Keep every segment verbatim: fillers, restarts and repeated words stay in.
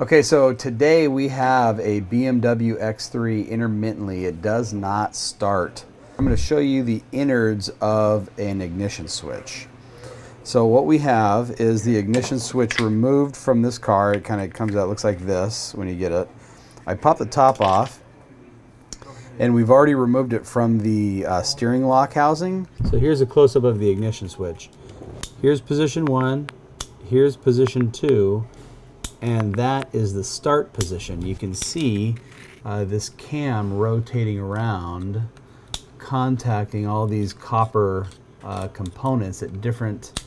Okay, so today we have a B M W X three intermittently. It does not start. I'm going to show you the innards of an ignition switch. So what we have is the ignition switch removed from this car. It kind of comes out, looks like this when you get it. I pop the top off, and we've already removed it from the uh, steering lock housing. So here's a close-up of the ignition switch. Here's position one, here's position two, and that is the start position. You can see uh, this cam rotating around, contacting all these copper uh, components at different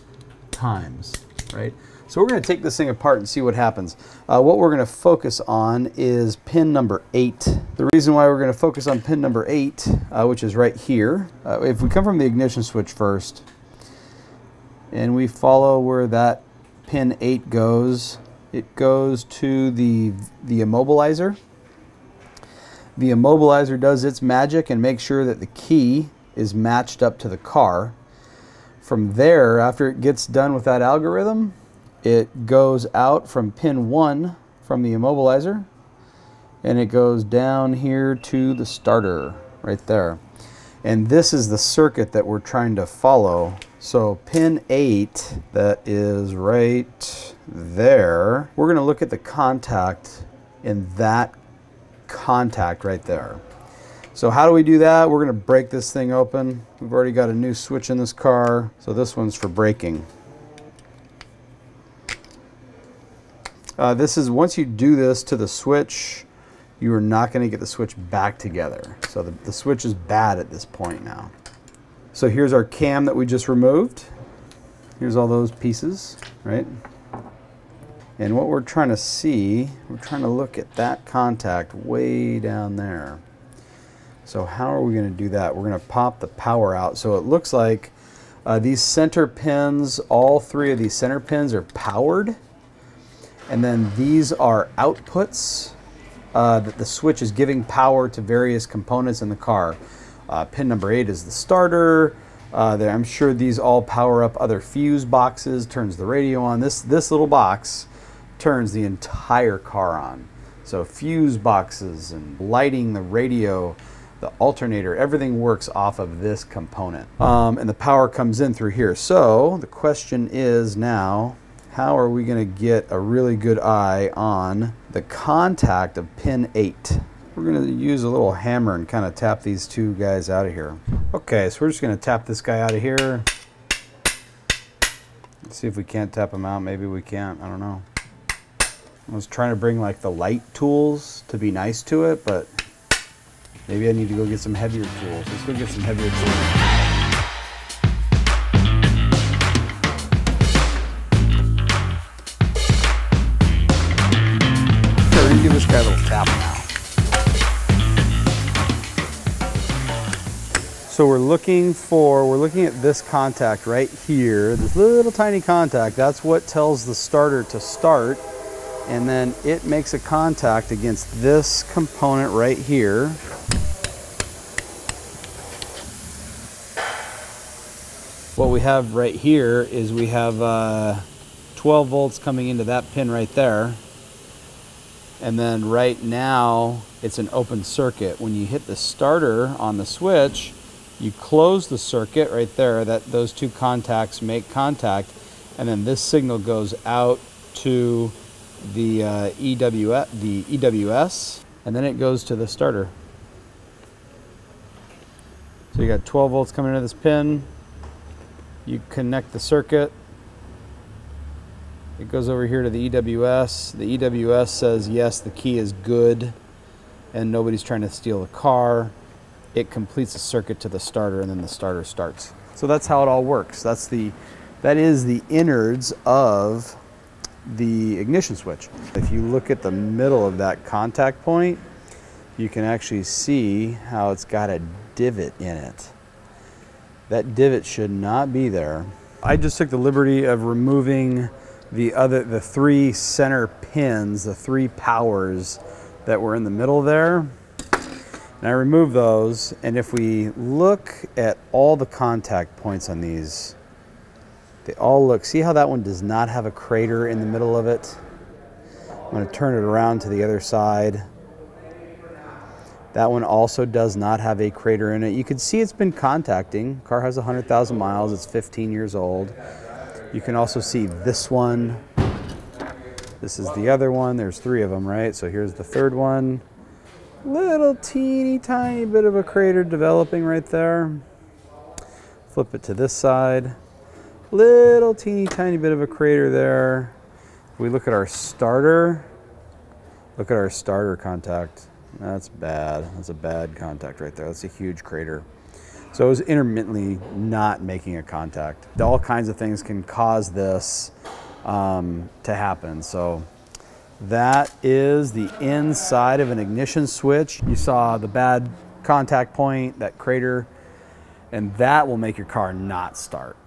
times, right? So we're going to take this thing apart and see what happens. Uh, what we're going to focus on is pin number eight. The reason why we're going to focus on pin number eight, uh, which is right here, uh, if we come from the ignition switch first, and we follow where that pin eight goes, it goes to the, the immobilizer. The immobilizer does its magic and makes sure that the key is matched up to the car. From there, after it gets done with that algorithm, it goes out from pin one from the immobilizer, and it goes down here to the starter right there. And this is the circuit that we're trying to follow. So pin eight, that is right there. We're gonna look at the contact in that contact right there. So how do we do that? We're gonna break this thing open. We've already got a new switch in this car. So this one's for braking. Uh, this is, once you do this to the switch, you are not gonna get the switch back together. So the, the switch is bad at this point now. So here's our cam that we just removed. Here's all those pieces, right? And what we're trying to see, we're trying to look at that contact way down there. So how are we gonna do that? We're gonna pop the power out. So it looks like uh, these center pins, all three of these center pins are powered. And then these are outputs uh, that the switch is giving power to various components in the car. Uh, pin number eight is the starter. Uh, there, I'm sure these all power up other fuse boxes, turns the radio on. This, this little box turns the entire car on. So fuse boxes and lighting, the radio, the alternator, everything works off of this component. Um, and the power comes in through here. So the question is now, how are we gonna get a really good eye on the contact of pin eight? We're gonna use a little hammer and kind of tap these two guys out of here. Okay, so we're just gonna tap this guy out of here. Let's see if we can't tap him out. Maybe we can't, I don't know. I was trying to bring like the light tools to be nice to it, but maybe I need to go get some heavier tools. Let's go get some heavier tools. Give this guy a little tap now. So we're looking for, we're looking at this contact right here, this little tiny contact. That's what tells the starter to start. And then it makes a contact against this component right here. What we have right here is we have uh, twelve volts coming into that pin right there. And then right now, it's an open circuit. When you hit the starter on the switch, you close the circuit right there, that those two contacts make contact, and then this signal goes out to the, uh, E W F, the E W S, and then it goes to the starter. So you got twelve volts coming into this pin, you connect the circuit, it goes over here to the E W S. The E W S says, yes, the key is good and nobody's trying to steal the car. It completes the circuit to the starter and then the starter starts. So that's how it all works. That's the, that is the innards of the ignition switch. If you look at the middle of that contact point, you can actually see how it's got a divot in it. That divot should not be there. I just took the liberty of removing the other, the three center pins, the three powers that were in the middle there. And I removed those, and if we look at all the contact points on these, they all look, see how that one does not have a crater in the middle of it? I'm going to turn it around to the other side. That one also does not have a crater in it. You can see it's been contacting. Car has one hundred thousand miles. It's fifteen years old. You can also see this one. This is the other one. There's three of them, right? So here's the third one. Little teeny tiny bit of a crater developing right there. Flip it to this side. Little teeny tiny bit of a crater there. If we look at our starter, look at our starter contact. That's bad. That's a bad contact right there. That's a huge crater. So it was intermittently not making a contact. All kinds of things can cause this um, to happen. So that is the inside of an ignition switch. You saw the bad contact point, that crater, and that will make your car not start.